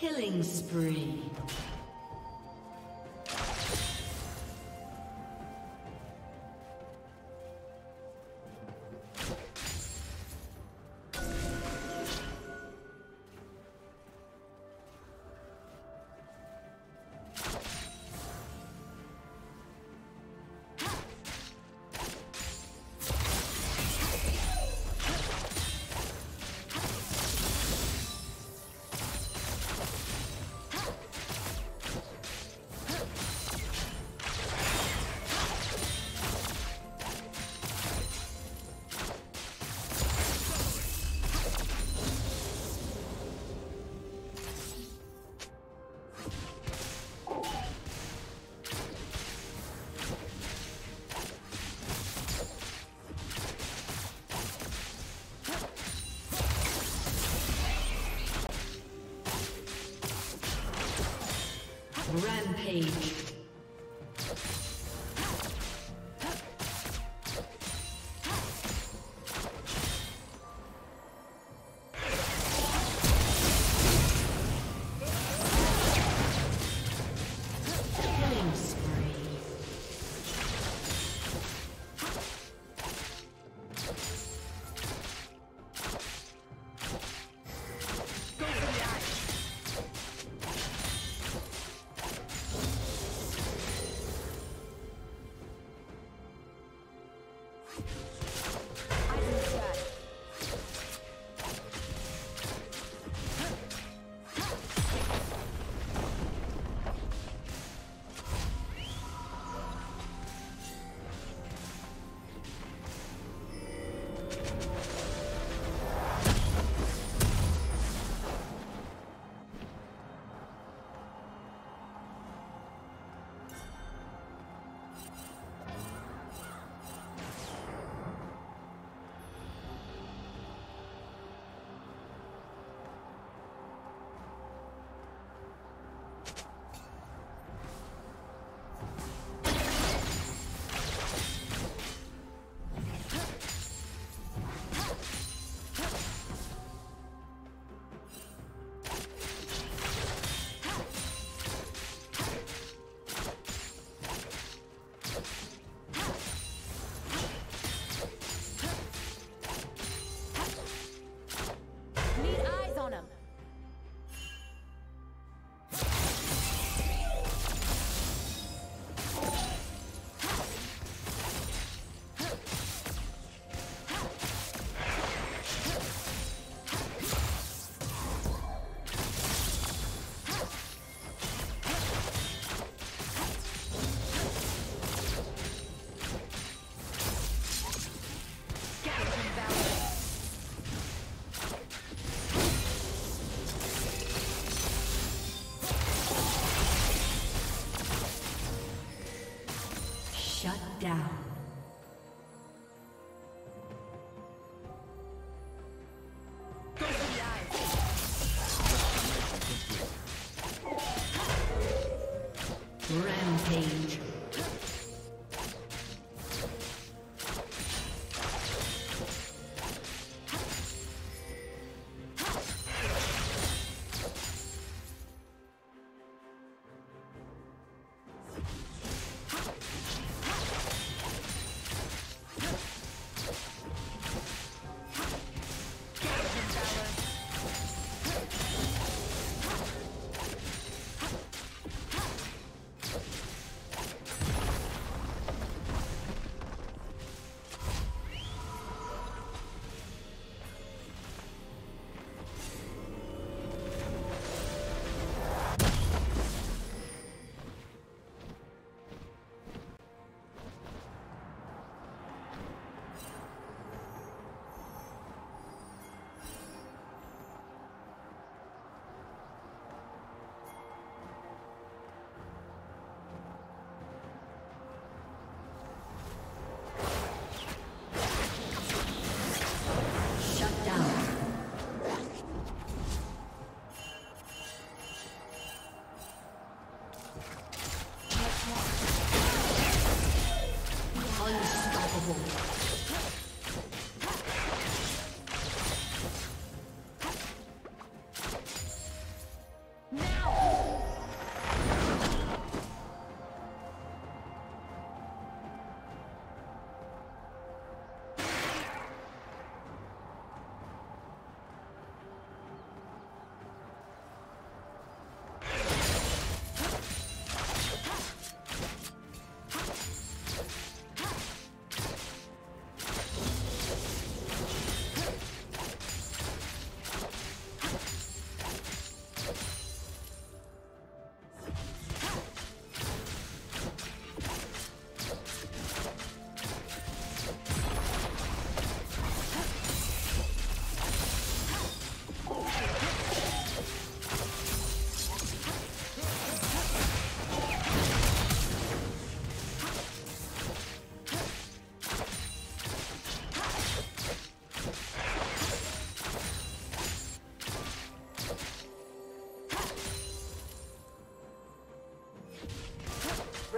Killing spree. Rampage.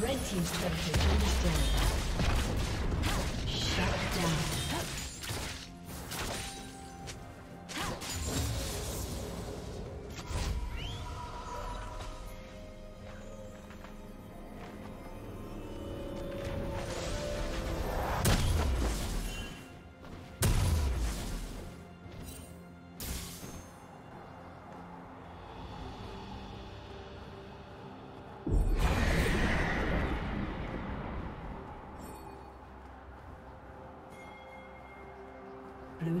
Red team's turret has been destroyed. Shut down. Blue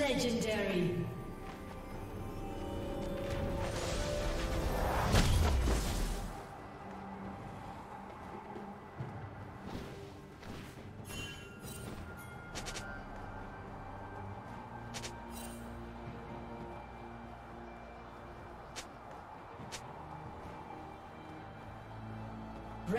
Legendary.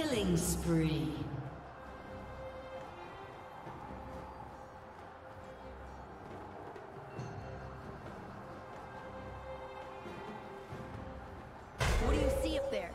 Killing spree. What do you see up there?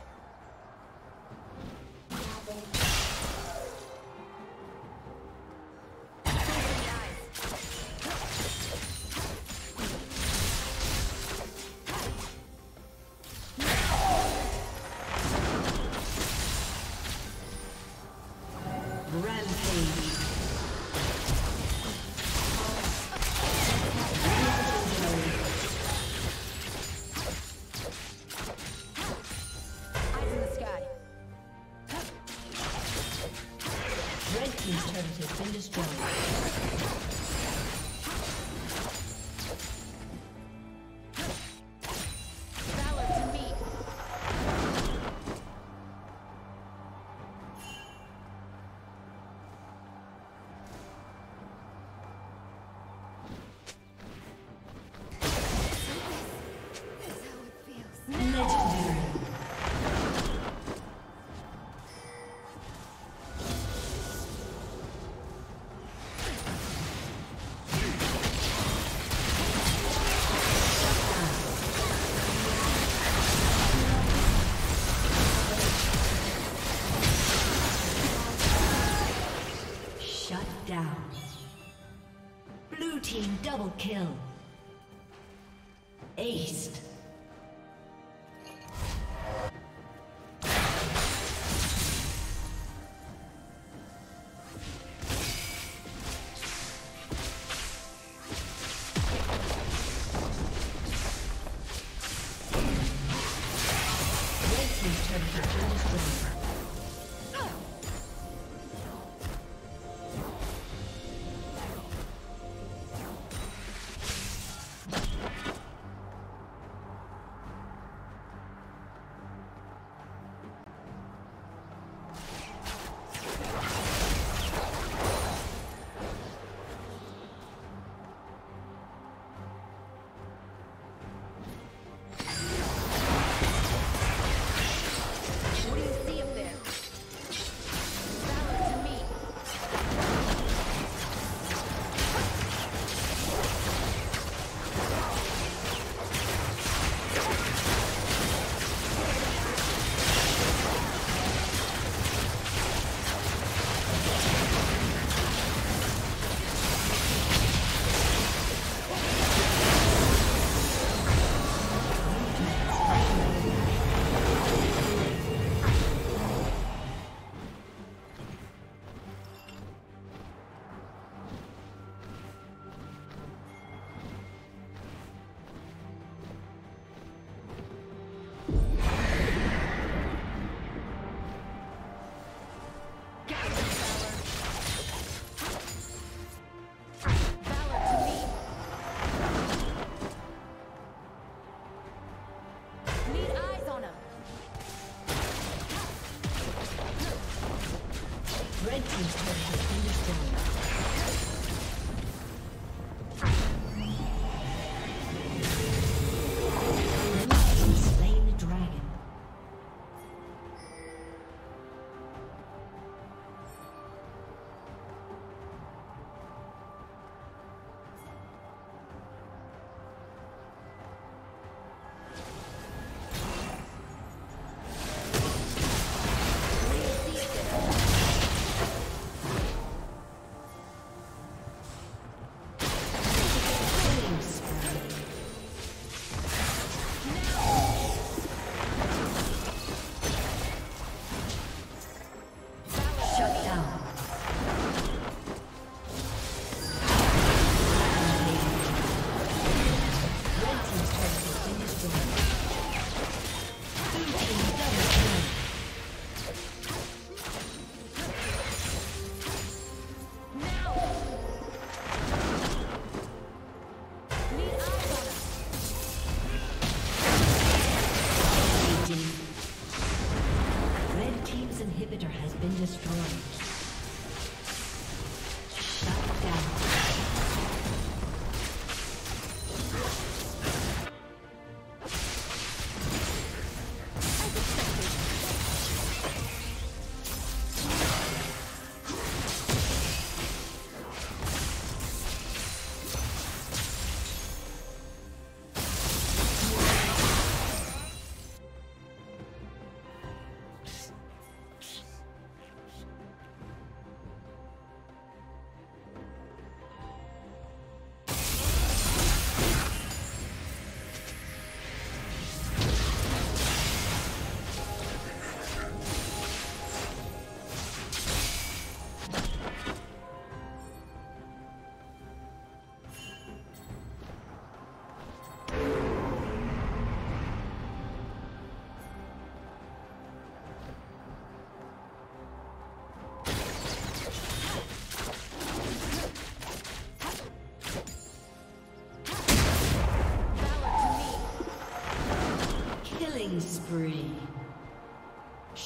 Double kill. Aced.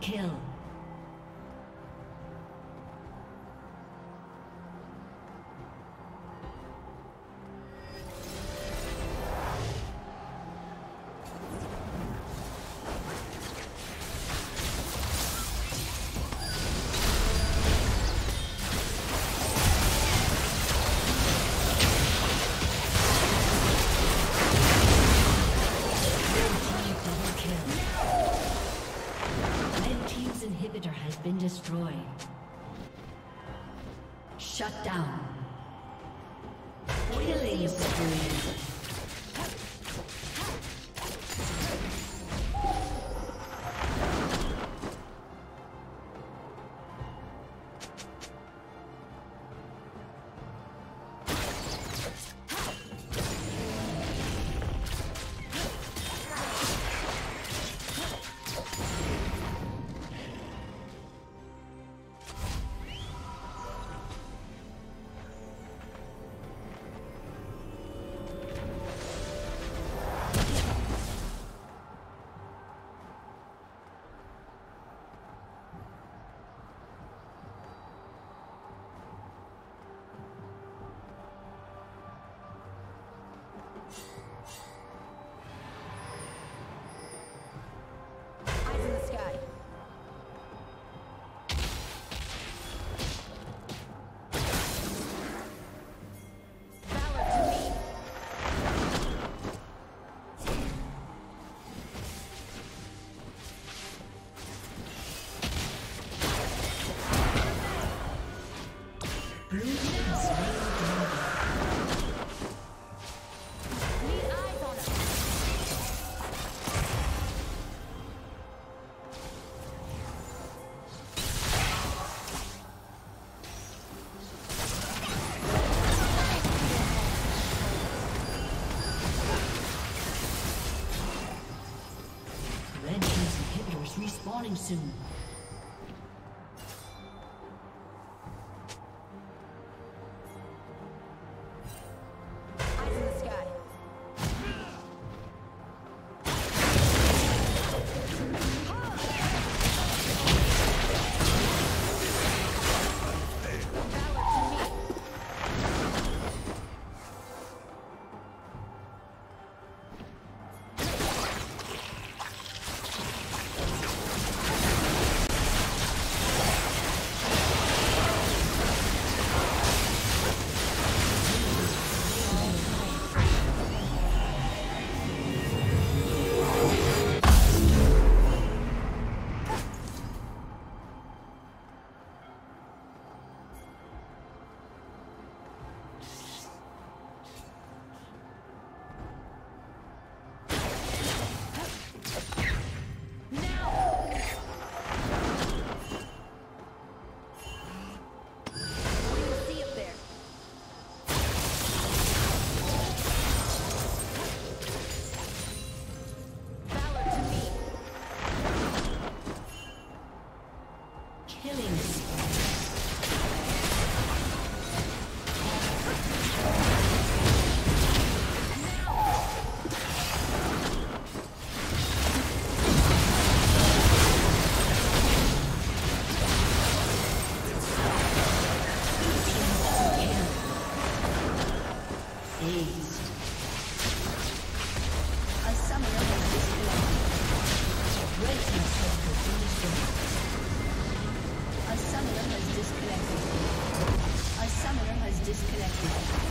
Kill. Destroyed. Shut down. Killing spree. Respawning soon. disconnected. Our summoner has disconnected.